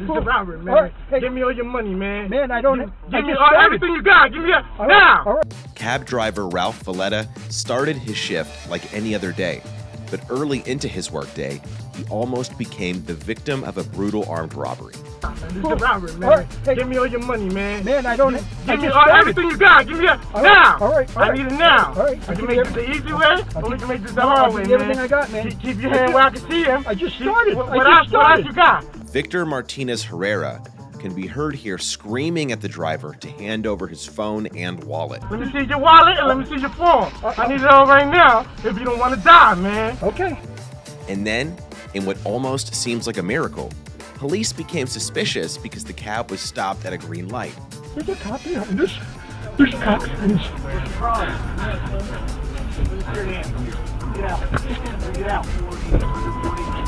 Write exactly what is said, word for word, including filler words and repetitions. Robert, man. Right, hey. Give me all your money, man. Man, I don't. You, give I me all, everything you got. Give me that all now. Right, right. Cab driver Ralph Valletta started his shift like any other day, but early into his workday, he almost became the victim of a brutal armed robbery. Mister Robert, man. Right, hey. Give me all your money, man. Man, I don't. Give I me all, everything you got. Give me that all now. All right, all right. I need it now. All right. I can make this the easy way, or we can make this the hard way, man. Everything I got, man. Keep, keep your hand where I can see him. I just started. What, what I just started. What else you got? Victor Martinez Herrera can be heard here screaming at the driver to hand over his phone and wallet. Let me see your wallet and let me see your phone. I need it all right now if you don't want to die, man. Okay. And then, in what almost seems like a miracle, police became suspicious because the cab was stopped at a green light. There's a cop behind us. There's cops behind us. There's a problem. Get out. Get out.